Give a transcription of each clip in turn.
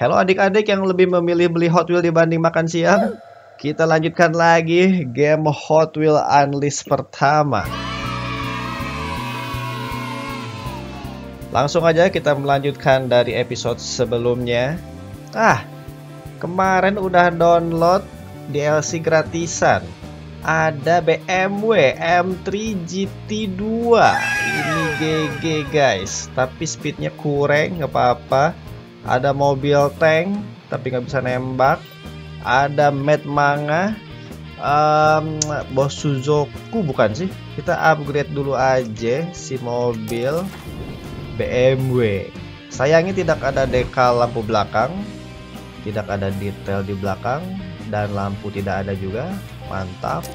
Halo adik-adik yang lebih memilih beli Hot Wheels dibanding makan siang. Kita lanjutkan lagi game Hot Wheels Unleashed pertama. Langsung aja kita melanjutkan dari episode sebelumnya. Kemarin udah download DLC gratisan. Ada BMW M3 GT2. Ini GG guys, tapi speednya kurang, nggak apa-apa. Ada mobil tank tapi nggak bisa nembak. Ada Mad Manga, bos Suzoku bukan sih? Kita upgrade dulu aja si mobil BMW. Sayangnya tidak ada dekal lampu belakang, tidak ada detail di belakang, dan lampu tidak ada juga. Mantap.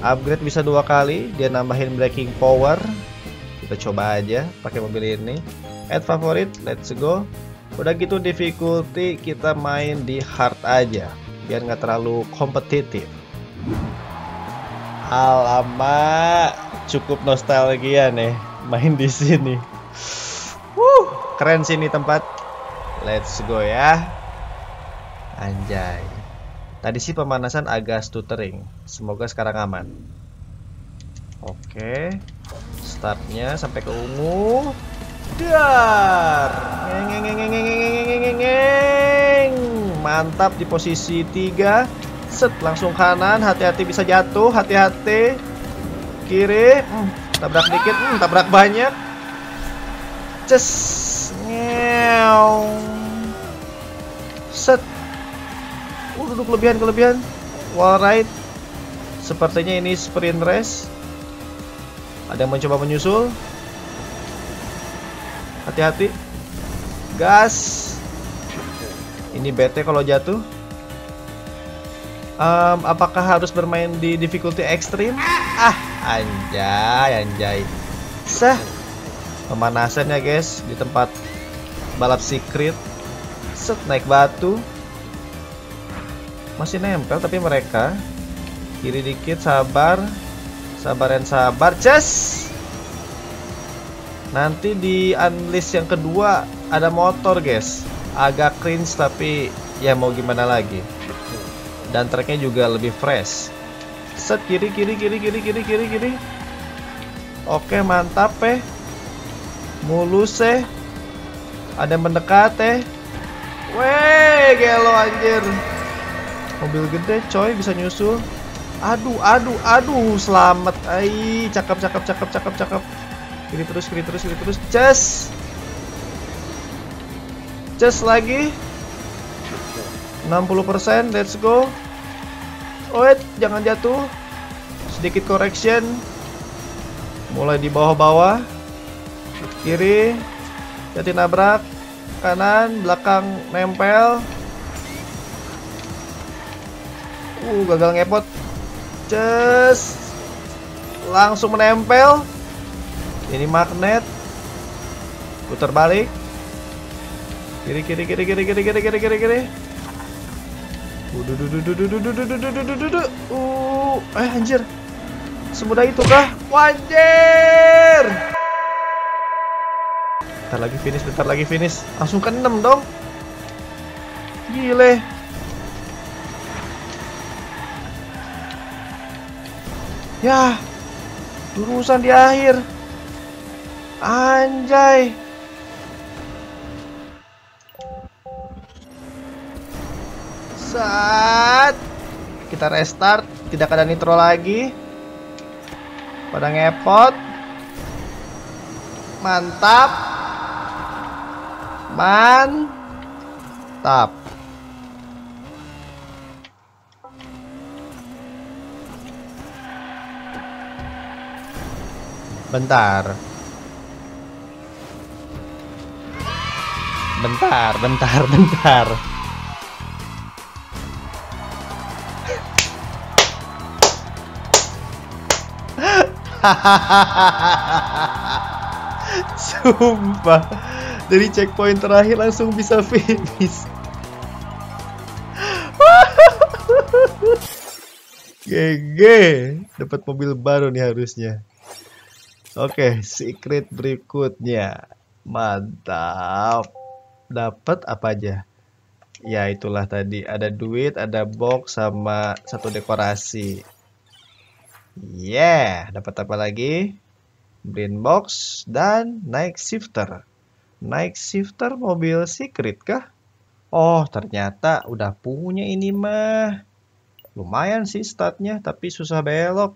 Upgrade bisa dua kali. Dia nambahin braking power. Kita coba aja pakai mobil ini. Add favorite, let's go. Udah gitu difficulty kita main di hard aja biar nggak terlalu kompetitif. Alamak, cukup nostalgia nih main di sini. Keren sini tempat. Let's go ya. Anjay. Tadi sih pemanasan agak stuttering. Semoga sekarang aman. Oke. Startnya sampai ke ungu. Dar. Mantap di posisi 3. Set, langsung kanan, hati-hati bisa jatuh, hati-hati. Kiri, tabrak dikit, tabrak banyak. Ces. Set. Duduk kelebihan. Warhead. Sepertinya ini sprint race. Ada yang mencoba menyusul. Hati-hati. Gas. Ini bete kalau jatuh. Apakah harus bermain di difficulty ekstrim? Anjay. Sah. Pemanasan ya guys di tempat balap secret. Set, naik batu. Masih nempel tapi mereka. Kiri dikit, sabar. Sabar. Ces. Nanti di unleash yang kedua ada motor guys. Agak cringe tapi ya mau gimana lagi. Dan tracknya juga lebih fresh. Set, kiri. Oke, mantap eh. Mulus eh. Ada yang mendekat eh. Weh, gelo anjir. Mobil gede coy, bisa nyusul. Aduh, selamat. Ai, cakep. Kiri terus. Ces lagi. 60%, let's go. Wait, jangan jatuh. Sedikit correction. Mulai di bawah-bawah. Kiri. Jadi nabrak. Kanan, belakang nempel. Gagal ngepot. Ces. Langsung menempel. Ini magnet. Putar balik. Kiri. Anjir. Semudah itu kah? Anjir. Bentar lagi finish. Langsung ke 6 dong. Gile. Yah. Urusan di akhir. Anjay. Saat kita restart, tidak ada nitro lagi. Pada ngepot. Mantap. Bentar. Sumpah. Dari checkpoint terakhir langsung bisa finish. GG. Dapat mobil baru nih harusnya. Oke, secret berikutnya. Mantap. Dapat apa aja? Ya itulah tadi, ada duit, ada box, sama satu dekorasi. Yeah, dapat apa lagi? Blind box dan Nike Shifter. Nike Shifter mobil secret kah? Oh, ternyata udah punya ini mah. Lumayan sih statnya, tapi susah belok.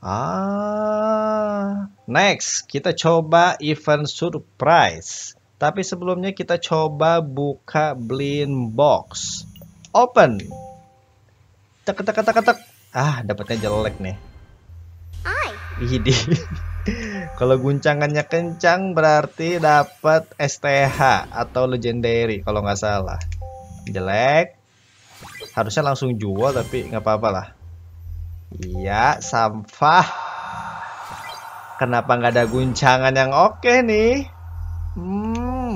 Ah, next kita coba event surprise. Tapi sebelumnya kita coba buka blind box. Open. Tek tek tek tek. Ah, dapatnya jelek nih. Widih. Kalau guncangannya kencang berarti dapat STH atau legendary kalau nggak salah. Jelek. Harusnya langsung jual tapi nggak apa-apa lah. Iya, sampah. Kenapa nggak ada guncangan yang oke nih?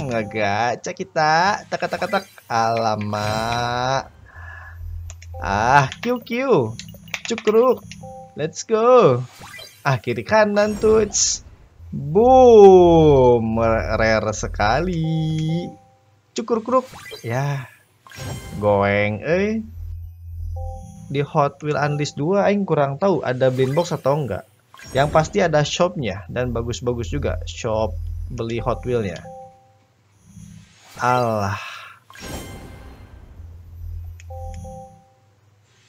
Ngegaca kita. Tak. Alamak. Ah, QQ. Cukruk. Let's go. Ah, kiri kanan tuh. Boom. Rare sekali. Cukruk. Ya. Goeng euy. Di Hot Wheels Unleashed 2 aing kurang tahu ada blind box atau enggak. Yang pasti ada shopnya dan bagus-bagus juga shop beli Hot Wheels-nya. Allah.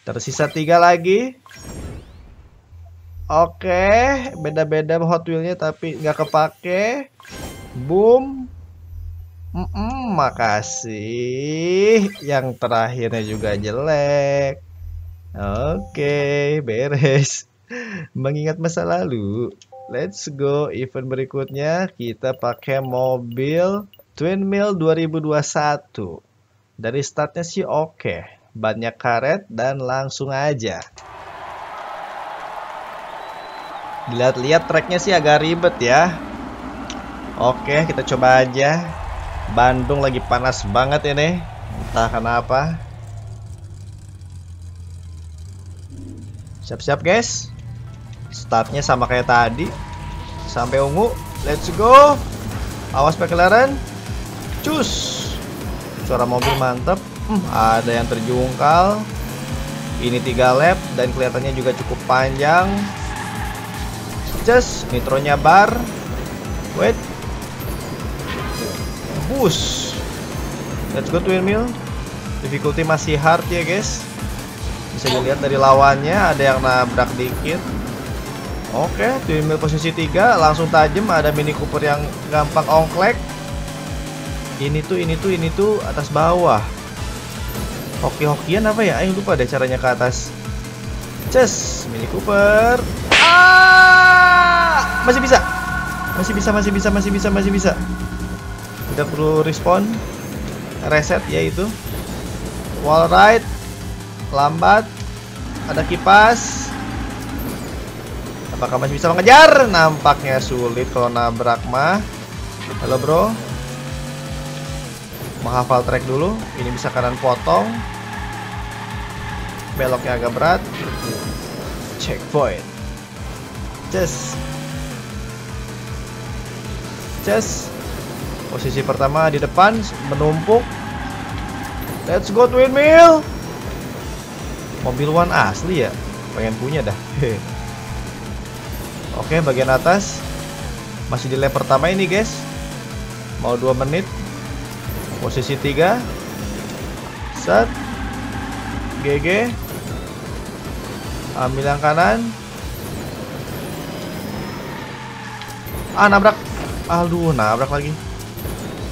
Tersisa 3 lagi. Oke, beda-beda Hot Wheels-nya tapi nggak kepake. Boom. Makasih. Yang terakhirnya juga jelek. Oke, beres. Mengingat masa lalu, let's go. Event berikutnya kita pakai mobil Twin Mill 2021. Dari startnya sih oke, bannya karet dan langsung aja. Dilihat-lihat tracknya sih agak ribet ya. Oke, kita coba aja. Bandung lagi panas banget ini, entah kenapa. Siap-siap guys. Startnya sama kayak tadi. Sampai ungu. Let's go. Awas McLaren. Cus. Suara mobil mantep. Ada yang terjungkal. Ini 3 lap. Dan kelihatannya juga cukup panjang. Just. Nitronya bar. Wait. Bus. Let's go Twin Mill. Difficulty masih hard ya guys. Bisa dilihat dari lawannya ada yang nabrak dikit. Oke, Twin Mill posisi 3 langsung tajam. Ada Mini Cooper yang gampang ongklek. Ini tuh atas bawah. Hoki-hokian apa ya? Ayo lupa deh caranya ke atas. Ces, Mini Cooper. Ah! Masih bisa. Tidak perlu respon. Reset yaitu. Wall ride. Lambat. Ada kipas. Apakah masih bisa mengejar? Nampaknya sulit kalau nabrak mah. Halo bro. Menghafal track dulu. Ini bisa kanan potong. Beloknya agak berat. Checkpoint. Just. Posisi pertama di depan. Menumpuk. Let's go Twin Mill. Mobil One asli ya, pengen punya dah. Oke, bagian atas masih di lap pertama ini guys. Mau 2 menit. Posisi 3. Set. GG. Ambil yang kanan. Ah, nabrak. Aduh, nabrak lagi.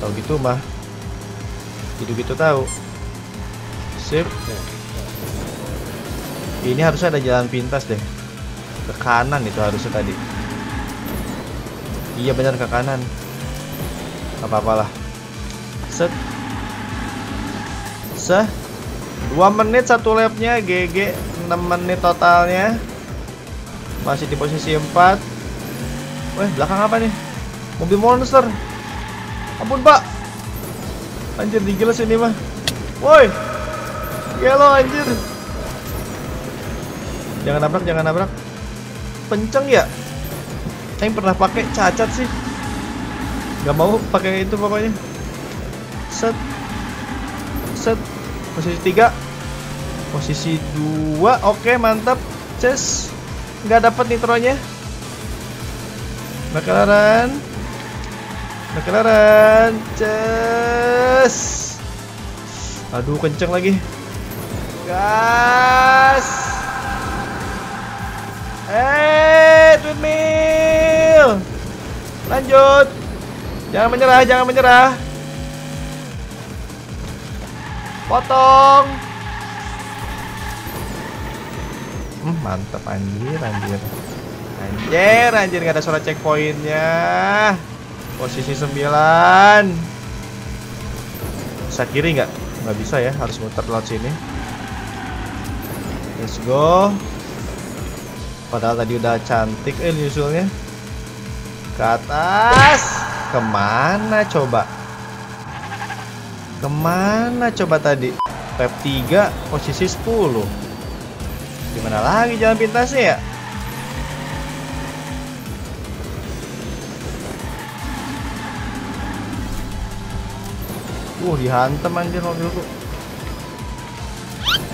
Tahu gitu mah. Gitu-gitu tahu. Sip. Ini harusnya ada jalan pintas deh. Ke kanan itu harusnya tadi. Iya benar ke kanan. Apa-apalah. Set. Seh. 2 menit satu lapnya. GG. 6 menit totalnya. Masih di posisi 4. Weh belakang apa nih? Mobil monster. Ampun pak. Anjir digilas ini mah. Woi. Gelo anjir. Jangan nabrak. Penceng ya. Saya pernah pakai cacat sih. Gak mau pakai itu pokoknya. Set. set. Posisi 3, posisi 2. Oke, mantap. Ces, nggak dapat nitronya. McLaren, ces. Aduh, kenceng lagi. Gas. Twin Mill. Lanjut. Jangan menyerah. Potong. Mantap, anjir, nggak ada suara checkpointnya. Posisi 9. Bisa kiri nggak? Nggak bisa ya, harus muter lewat sini. Let's go. Padahal tadi udah cantik nyusulnya. Ke atas. Kemana coba tadi? Lap 3, posisi 10. Gimana lagi jalan pintasnya ya? Dihantam anjir mobilku.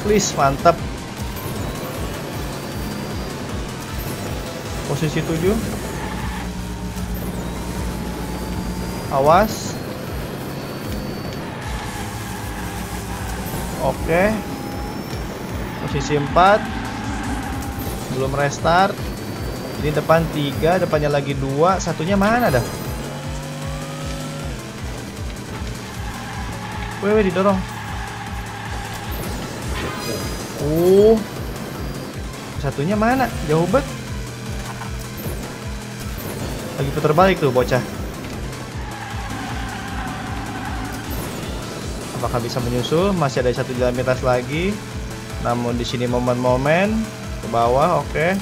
Please, mantap. Posisi 7. Awas. Oke. Posisi 4. Belum restart. Ini depan 3, depannya lagi 2, satunya mana dah? Wih, didorong. Satunya mana? Jauh banget. Lagi putar balik tuh bocah. Apakah bisa menyusul? Masih ada satu jalan pintas lagi. Namun di sini momen-momen ke bawah, oke.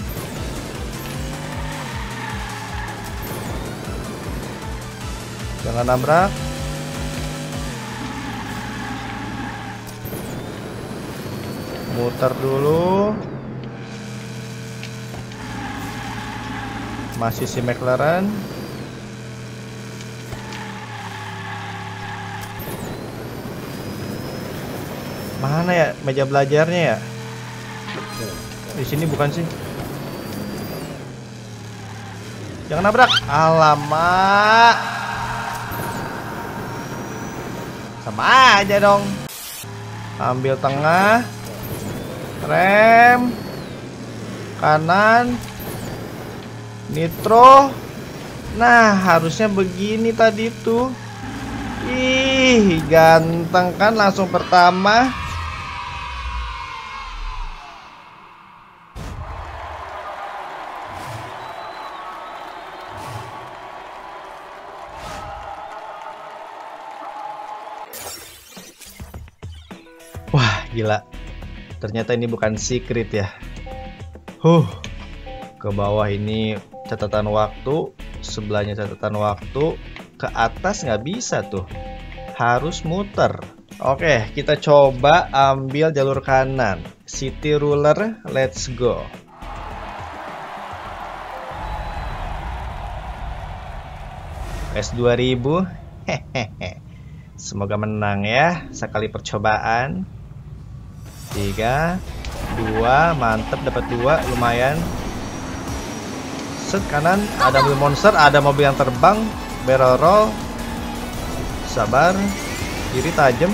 Jangan nabrak. Muter dulu. Masih si McLaren. Mana ya meja belajarnya ya? Di sini bukan sih? Jangan nabrak. Alamak. Sama aja dong. Ambil tengah. Rem kanan, nitro. Nah, harusnya begini tadi tuh. Ih, ganteng kan langsung pertama. Wah, gila. Ternyata ini bukan secret ya. Ke bawah ini catatan waktu, sebelahnya catatan waktu, ke atas nggak bisa tuh. Harus muter. Oke, kita coba ambil jalur kanan. City ruler, let's go. S2000. Hehehe. Semoga menang ya, sekali percobaan. 3, 2, mantep, dapat 2, lumayan. Set kanan, ada mobil monster, ada mobil yang terbang, barrel roll. Sabar, kiri tajam,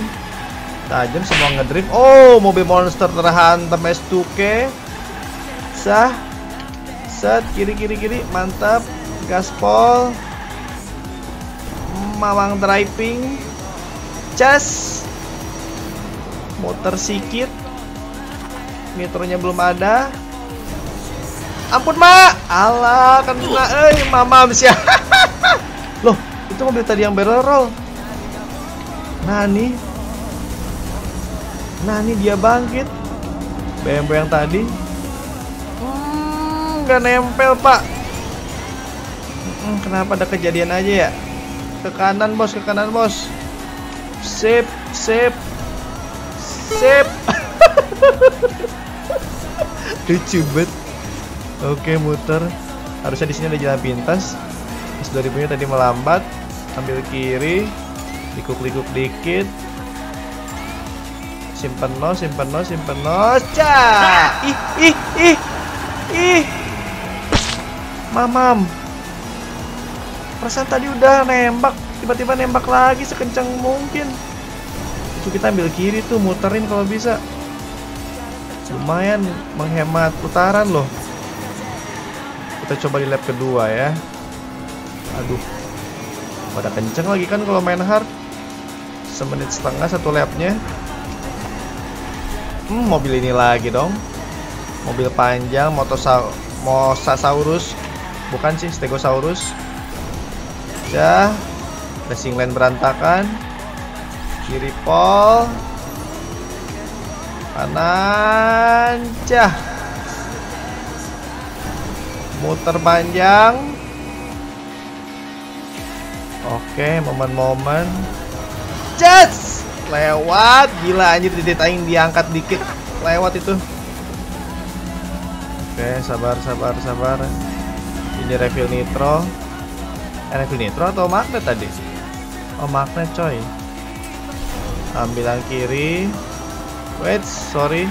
semua ngedrift. Mobil monster terhantam S2K. Sah, set kiri, mantap, gaspol, mawang driving, cas, motor sikit. Nitronya belum ada. Ampun, Mak. Alah, kena mamam sih. Loh, itu mobil tadi yang barrel roll. Nah, nih dia bangkit. BMW yang tadi. Nggak nempel, Pak. Kenapa ada kejadian aja ya? Ke kanan, Bos. Sip. Lucu banget. Oke, muter. Harusnya di sini ada jalan pintas. S2000-nya tadi melambat, ambil kiri, likuk-likuk dikit. simpen nos, cah! Ih, mamam, perasaan tadi udah nembak, tiba-tiba nembak lagi sekencang mungkin. Itu kita ambil kiri tuh, muterin kalau bisa. Lumayan menghemat putaran loh. Kita coba di lap kedua ya. Aduh, pada kenceng lagi kan kalau main hard. Semenit setengah satu lapnya. Mobil ini lagi dong. Mobil panjang, Motosaurus. Bukan sih, Stegosaurus. Ya, racing line berantakan. Kiri pol. Kanan, cah. Muter panjang. Oke, momen-momen. Jets! Lewat, gila anjir, didetain diangkat dikit. Lewat itu. Oke, sabar. Ini refill nitro. Refill nitro atau magnet tadi? Oh, magnet coy. Ambilan kiri. Wait, sorry.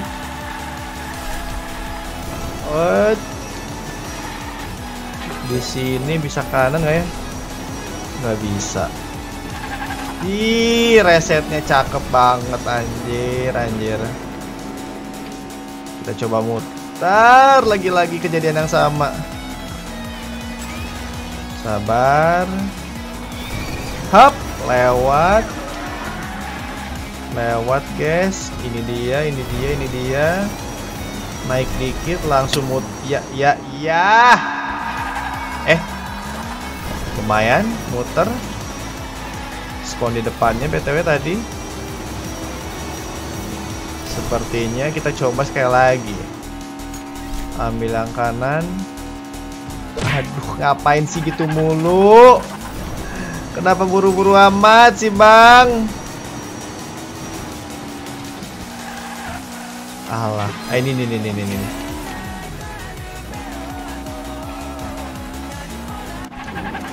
Wait. Di sini bisa kanan nggak ya? Nggak bisa. Ih, resetnya cakep banget anjir. Kita coba mutar lagi-lagi, kejadian yang sama. Sabar. Hop, lewat guys, ini dia, naik dikit langsung mut, ya, lumayan muter, spon di depannya btw tadi, sepertinya kita coba sekali lagi, ambil yang kanan, aduh ngapain sih gitu mulu, kenapa buru-buru amat sih bang? Allah, ini.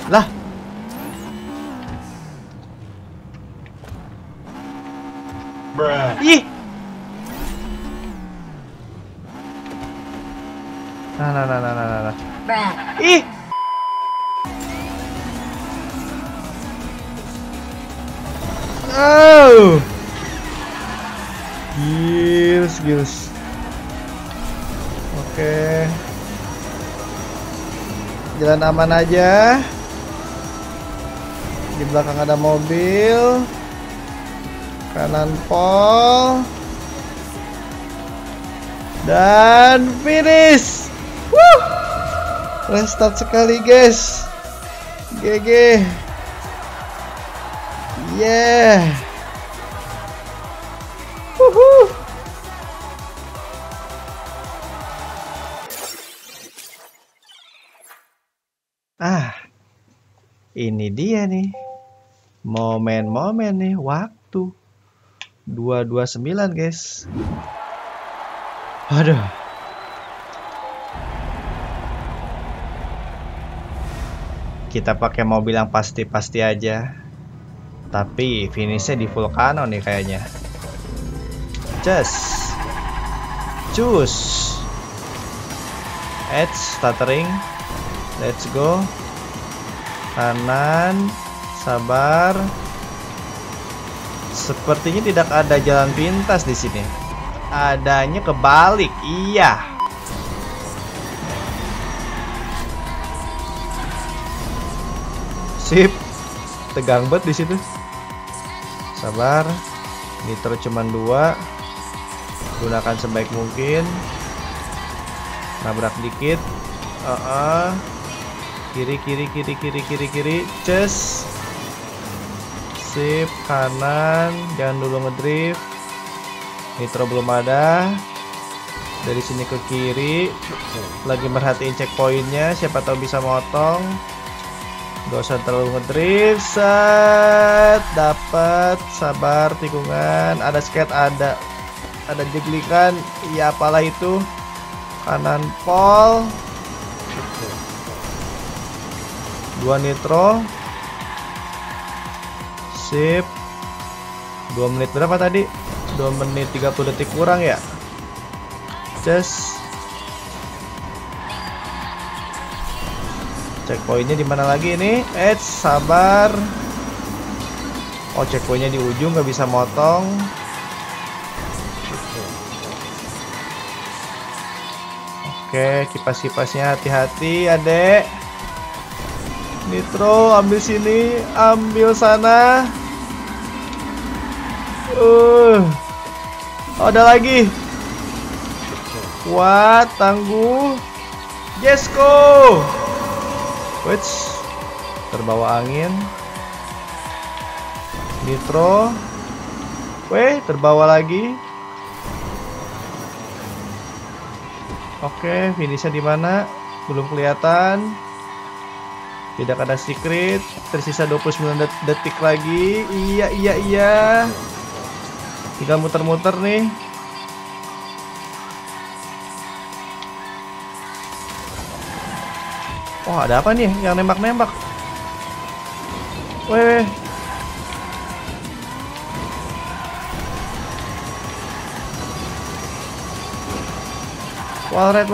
Lah. Bruh. Ih. Nah. Bruh. Ih. Oh. Gils. Oke. Jalan aman aja. Di belakang ada mobil. Kanan pol. Dan finish. Woo! Restart sekali, guys. GG. Yeah. Woohoo. Ah, ini dia nih momen-momen nih waktu 229 guys. Aduh, kita pakai mobil yang pasti-pasti aja. Tapi finishnya di Vulcano nih kayaknya. Just, cus, edge, stuttering. Let's go. Kanan. Sabar. Sepertinya tidak ada jalan pintas di sini. Adanya kebalik. Iya. Sip. Tegang banget di situ. Sabar. Nitro cuman 2. Gunakan sebaik mungkin. Nabrak dikit. Kiri. Cus. Sip, kanan. Jangan dulu ngedrift. Nitro belum ada. Dari sini ke kiri. Lagi merhatiin checkpointnya. Siapa tahu bisa motong. Gak usah terlalu ngedrift. Set. Dapat. Sabar, tikungan. Ada skate, ada jeglikan. Ya apalah itu. Kanan pol. 2 nitro. Sip. 2 menit berapa tadi? 2 2 menit 30 detik kurang ya. Just checkpointnya di mana lagi ini? Sabar. Oh, checkpointnya di ujung, nggak bisa motong. Oke, kipas-kipasnya hati-hati, adek. Nitro, ambil sini, ambil sana. Oh, ada lagi. Kuat, tangguh. Jesko. Wits, terbawa angin. Nitro. Weh, terbawa lagi. Oke, finishnya di mana? Belum kelihatan. Tidak ada secret. Tersisa 29 detik lagi. Iya. Tinggal muter-muter nih. Oh, ada apa nih? Yang nembak-nembak. Weh. Warhead.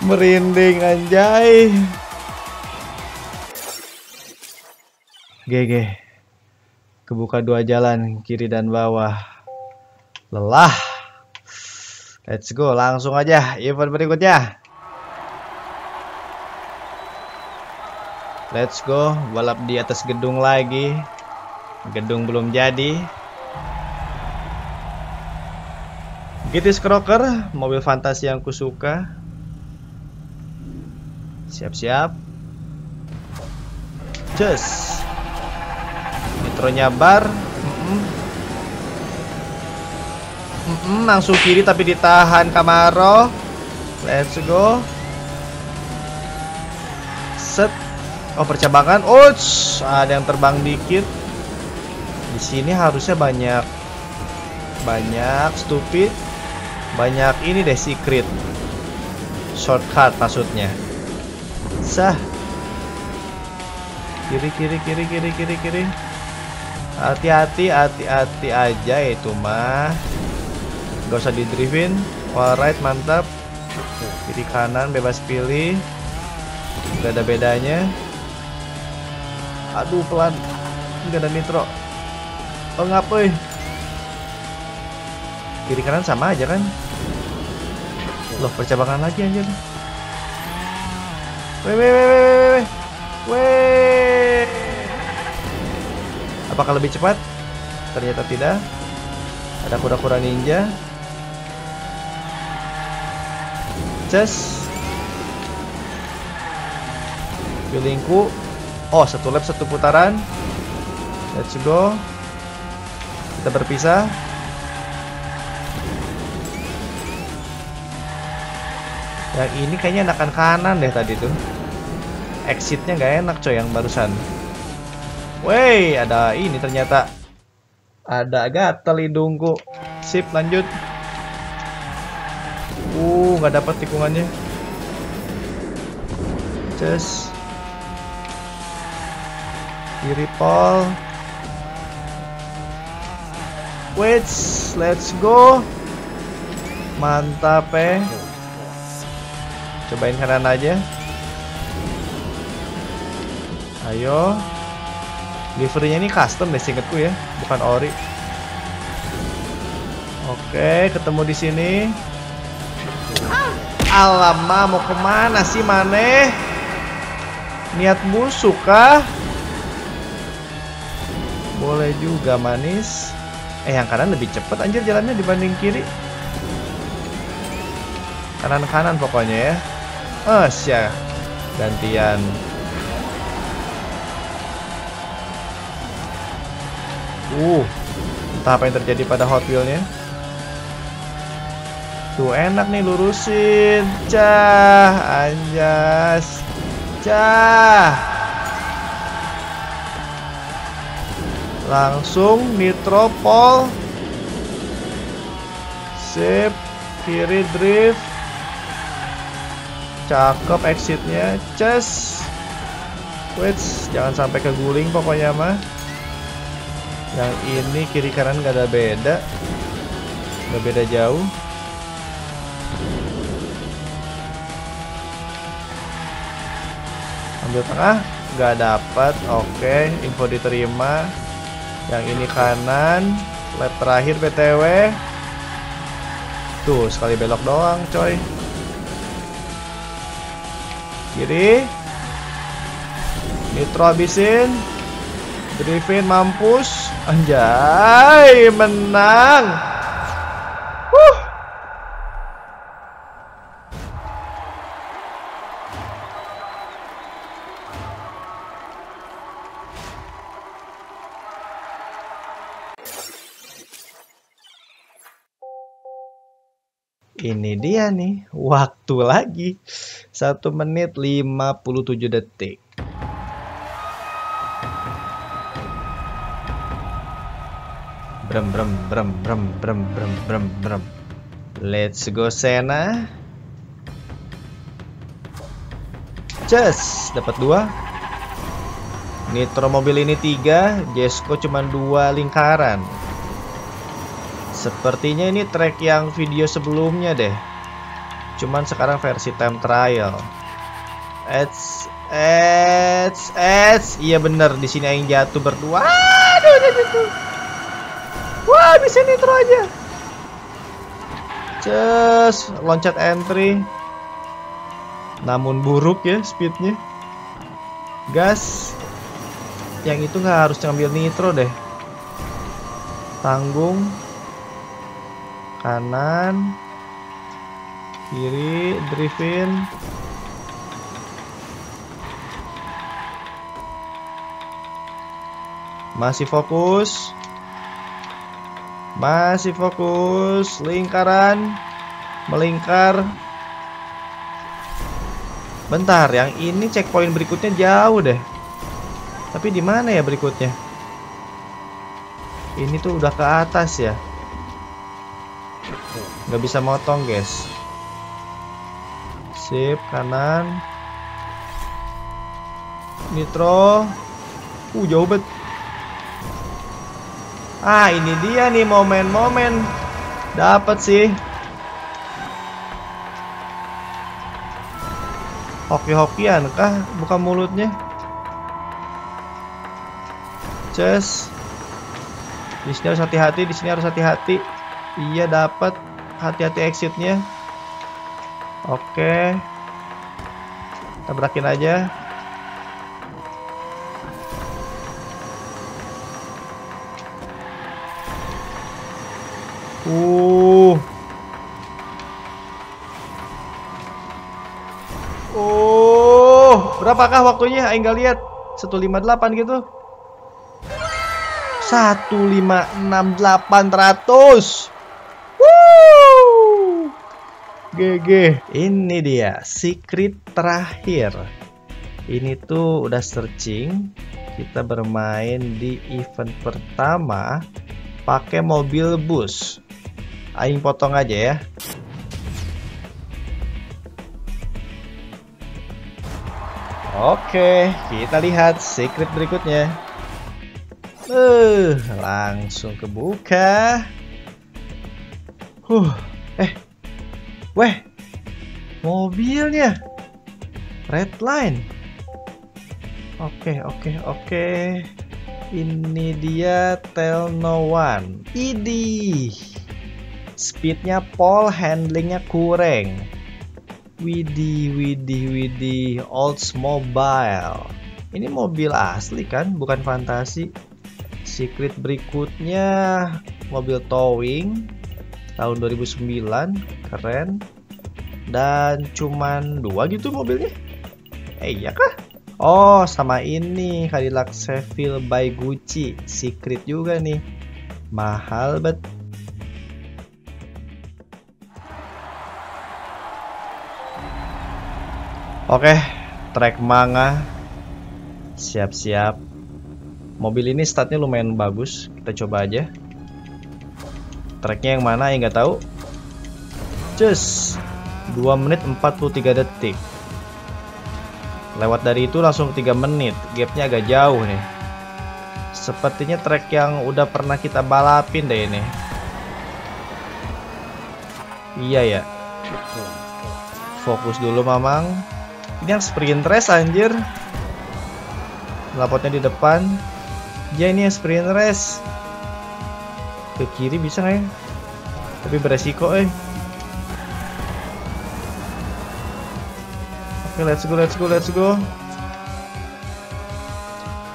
Merinding anjay. GG. Kebuka dua jalan, kiri dan bawah. Lelah. Let's go, langsung aja event berikutnya. Let's go, balap di atas gedung lagi. Gedung belum jadi. GT Crocker, mobil fantasi yang kusuka. Siap-siap. Just. Nitronya bar. Langsung kiri tapi ditahan Camaro. Let's go. Set. Oh, percabangan. Ouch, ada yang terbang dikit. Di sini harusnya banyak stupid, banyak ini deh, secret shortcut maksudnya. Sah. Kiri. Hati-hati aja itu mah. Gak usah didriftin. Alright, mantap. Kiri kanan bebas pilih. Gak ada bedanya. Aduh, pelan. Enggak ada nitro. Oh, ngapain? Kiri kanan sama aja kan? Loh, percabangan lagi anjir. Weh. Apakah lebih cepat? Ternyata tidak. Ada kura-kura ninja. Just. Pilingku. Oh, satu lap, satu putaran. Let's go. Kita berpisah. Yang ini kayaknya enakan kanan deh tadi tuh. Exitnya nggak enak coy yang barusan. Wey, ada ini ternyata. Ada gatel hidungku. Sip, lanjut. Nggak dapat tikungannya. Just. Kiri pol. Wait, let's go. Mantap eh. Cobain kanan aja. Ayo. Liverynya ini custom deh seingetku ya, bukan ori. Oke, ketemu di sini. Alamak, mau kemana sih maneh? Niat busuk kah? Boleh juga manis. Yang kanan lebih cepet anjir jalannya dibanding kiri. Kanan-kanan pokoknya ya. Oh sya. Gantian. Entah apa yang terjadi pada Hot Wheels-nya. Tuh enak nih lurusin. Cah anjas. Cah. Langsung nitropol. Sip, kiri drift. Cakep exitnya. Ces. Wits, jangan sampai keguling pokoknya mah. Yang ini kiri kanan gak ada beda. Gak beda jauh. Ambil tengah, gak dapat. Oke, info diterima. Yang ini kanan. Lap terakhir BTW. Tuh, sekali belok doang coy. Kiri, nitro habisin, drifting mampus, anjay, menang. Ini dia nih, waktu lagi 1 menit 57 detik. Brem brem brem brem brem brem brem brem. Let's go Sena. Just dapat 2. Nitro mobil ini 3, Jesko cuman 2 lingkaran. Sepertinya ini track yang video sebelumnya deh. Cuman sekarang versi time trial. Iya bener, di sini aing jatuh berdua. Aduh. Wah, bisa nitro aja. Cus, loncat entry. Namun buruk ya speednya. Gas. Yang itu nggak harus ngambil nitro deh. Tanggung. Kanan, kiri, drifting. Masih fokus. Masih fokus. Lingkaran. Melingkar. Bentar, yang ini checkpoint berikutnya jauh deh. Tapi di mana ya berikutnya? Ini tuh udah ke atas ya. Nggak bisa motong guys. Sip, kanan, nitro. Jauh bet. Ah, ini dia nih momen-momen. Dapat sih. Hoki-hokian kah buka mulutnya? Ces. Di sini harus hati-hati, di sini harus hati-hati. Iya, dapat. Hati-hati exitnya. Oke, tabrakin aja. Berapakah waktunya? Aing gak lihat. 1:58 gitu. 1:56.800. GG. Ini dia secret terakhir. Ini tuh udah searching. Kita bermain di event pertama pakai mobil bus. Aing potong aja ya. Oke, kita lihat secret berikutnya. Langsung kebuka. Weh, mobilnya redline. Oke. Ini dia Tell No One. Idih, speednya pol, handlingnya kurang. Widih, Oldsmobile. Ini mobil asli kan, bukan fantasi. Secret berikutnya mobil towing. Tahun 2009, keren. Dan cuman 2 gitu mobilnya. Iya kah? Oh, sama ini Cadillac Seville by Gucci. Secret juga nih. Mahal bet. Oke, track manga. Siap-siap. Mobil ini statnya lumayan bagus. Kita coba aja. Tracknya yang mana ya nggak tahu. cus, 2 menit 43 detik. Lewat dari itu langsung 3 menit, gapnya agak jauh nih. Sepertinya track yang udah pernah kita balapin deh ini. Iya ya. Fokus dulu Mamang. Ini yang sprint race anjir. Lapotnya di depan. Ya ini yang sprint race. Ke kiri bisa nggak ya? Tapi beresiko Oke, let's go.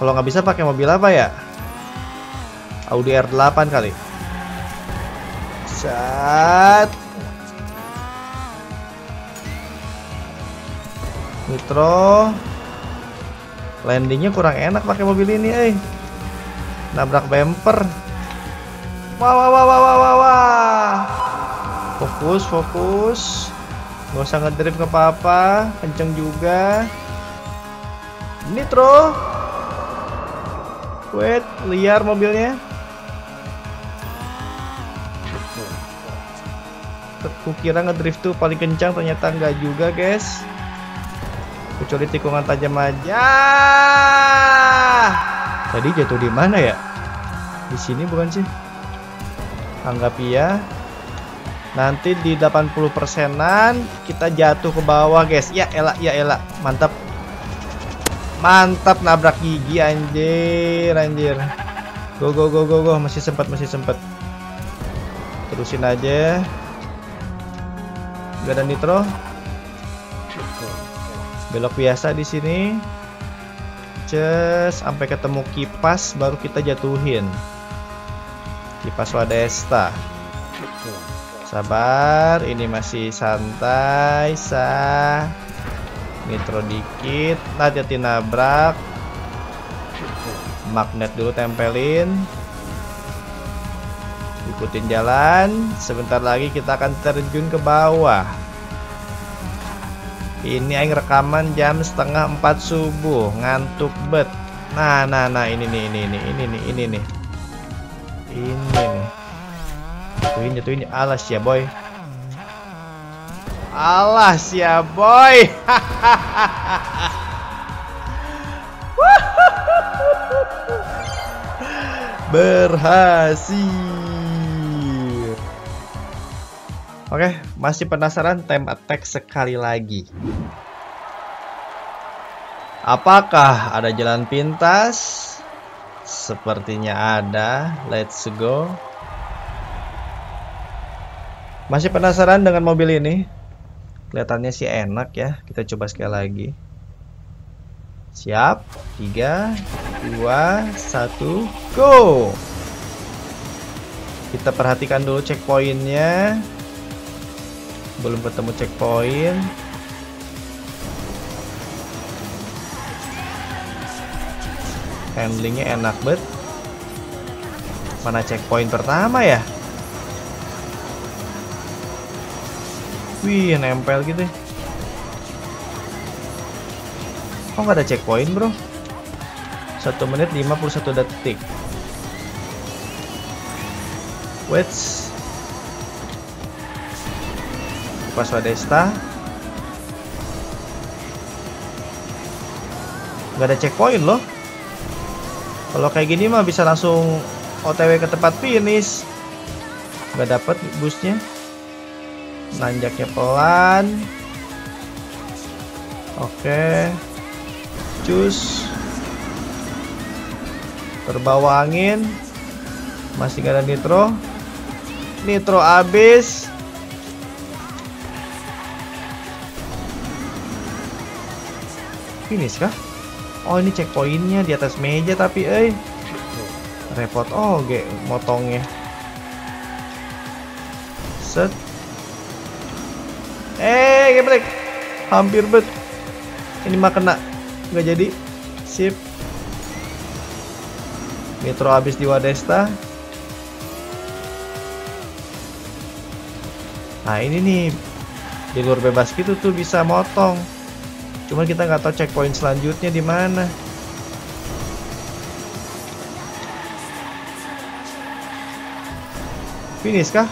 Kalau nggak bisa pakai mobil apa ya? Audi R8 kali. Set. Nitro. Landingnya kurang enak pakai mobil ini, Nabrak bumper. Wah. Fokus. Gak usah ngedrift ke papa, kenceng juga. Nitro. Wait, liar mobilnya. Kukira ngedrift tuh paling kencang, ternyata nggak juga, guys. Kecuali tikungan tajam aja. Tadi jatuh di mana ya? Di sini bukan sih? Anggap iya. Nanti di 80%-an kita jatuh ke bawah, guys. Ya elah. Mantap. Mantap, nabrak gigi anjir. Go. Masih sempat. Terusin aja. Gak ada nitro. Belok biasa di sini. Cus, sampai ketemu kipas baru kita jatuhin. Kipas Wadesta. Sabar, ini masih santai. Nitro dikit. Hati-hati nabrak. Magnet dulu tempelin. Ikutin jalan. Sebentar lagi kita akan terjun ke bawah. Ini aing rekaman jam 3:30 subuh, ngantuk bet. Nah, ini nih. Jatuhin, alas ya boy. Berhasil. Oke, masih penasaran time attack sekali lagi. Apakah ada jalan pintas? Sepertinya ada. Let's go. Masih penasaran dengan mobil ini? Kelihatannya sih enak ya. Kita coba sekali lagi. Siap. 3, 2, 1, go. Kita perhatikan dulu checkpointnya. Belum ketemu checkpoint. Handlingnya enak bet. Mana checkpoint pertama ya? Wih, nempel gitu. Kok nggak ada checkpoint bro? 1 menit 51 detik. Wait. Paswadesta, nggak ada checkpoint loh. Kalau kayak gini mah bisa langsung OTW ke tempat finish. Nggak dapet busnya. Nanjaknya pelan. Oke, cus. Terbawa angin. Masih nggak ada nitro. Nitro abis. Finish kah? Oh ini checkpointnya di atas meja tapi repot. Oh oke, motongnya. Set. Geblek. Hampir bet. Ini mah kena. Nggak jadi. Sip. Metro habis di Wadesta. Nah ini nih jalur bebas gitu tuh bisa motong. Cuman kita nggak tahu checkpoint selanjutnya di mana. Finish kah?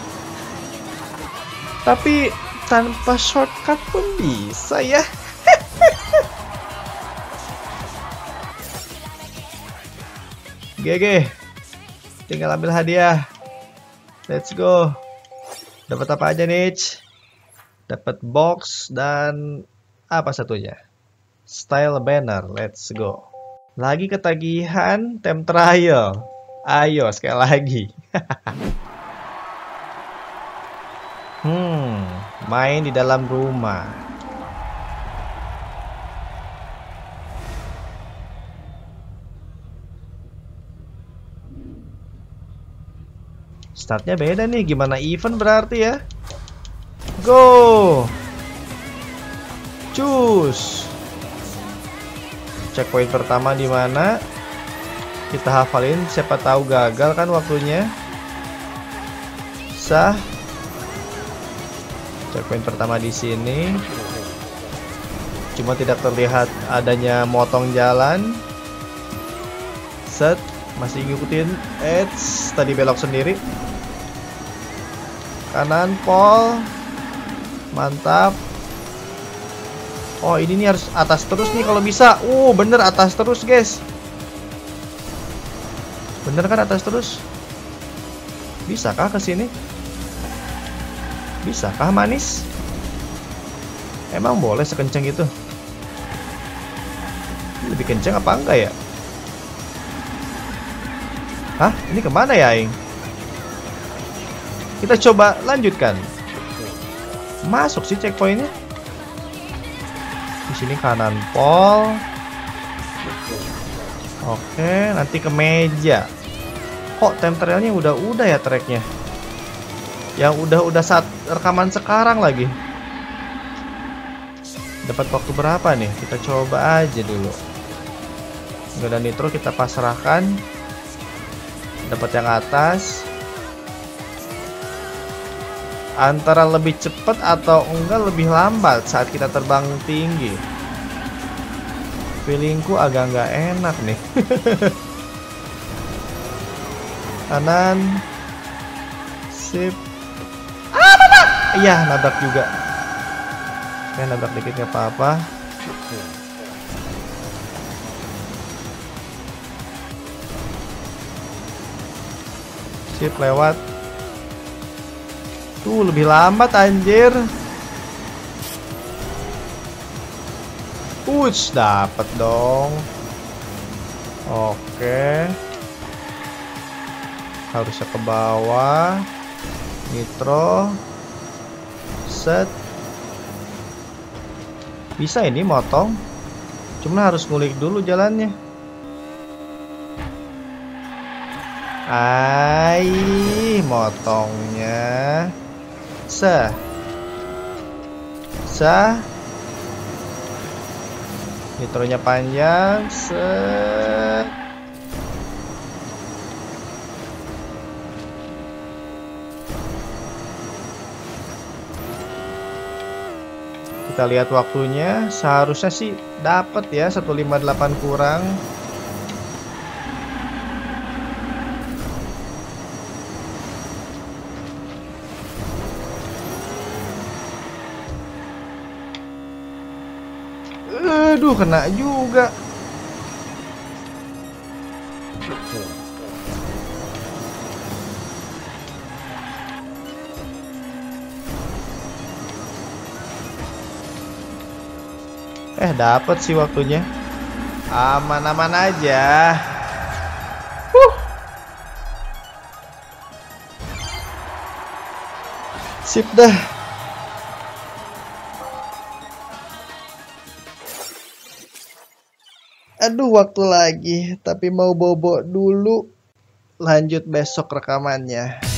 Tapi tanpa shortcut pun bisa ya. GG, tinggal ambil hadiah. Let's go. Dapat apa aja nih? Dapat box dan apa satunya? Style banner. Let's go. Lagi ketagihan time trial. Ayo sekali lagi. Main di dalam rumah. Startnya beda nih, gimana event berarti ya? Go, cus. Checkpoint pertama di mana? Kita hafalin, siapa tahu gagal kan waktunya. Sah. Checkpoint pertama di sini. Cuma tidak terlihat adanya motong jalan. Set, masih ngikutin. Eits, tadi belok sendiri. Kanan pol, mantap. Oh ini nih harus atas terus nih kalau bisa. Bener atas terus guys. Bener kan atas terus? Bisakah kesini? Bisakah manis? Emang boleh sekenceng itu? Ini lebih kenceng apa enggak ya? Hah? Ini kemana ya Aing? Kita coba lanjutkan. Masuk sih checkpointnya. Di sini kanan pol. Oke, nanti ke meja. Kok time trialnya udah-udah ya tracknya? Yang udah-udah saat rekaman sekarang lagi. Dapat waktu berapa nih? Kita coba aja dulu. Nggak ada nitro, kita pasrahkan. Dapat yang atas. Antara lebih cepat atau enggak lebih lambat saat kita terbang tinggi. Feelingku agak nggak enak nih. Kanan. Sip. Ah, nabrak. Iya, nabrak juga. Kayak nabrak dikit nggak apa-apa. Sip, lewat. Tuh lebih lambat anjir. Uts, dapat dong. Oke. Harusnya ke bawah. Nitro. Set. Bisa ini motong. Cuma harus ngulik dulu jalannya. Aiy, motongnya. Sah. Sah. Nitronya panjang. Set. Kita lihat waktunya. Seharusnya sih dapat ya, 158 kurang. Aduh, kena juga. Dapat sih waktunya. Aman-aman aja. Sip dah. Aduh, waktu lagi, tapi mau bobo dulu. Lanjut besok rekamannya.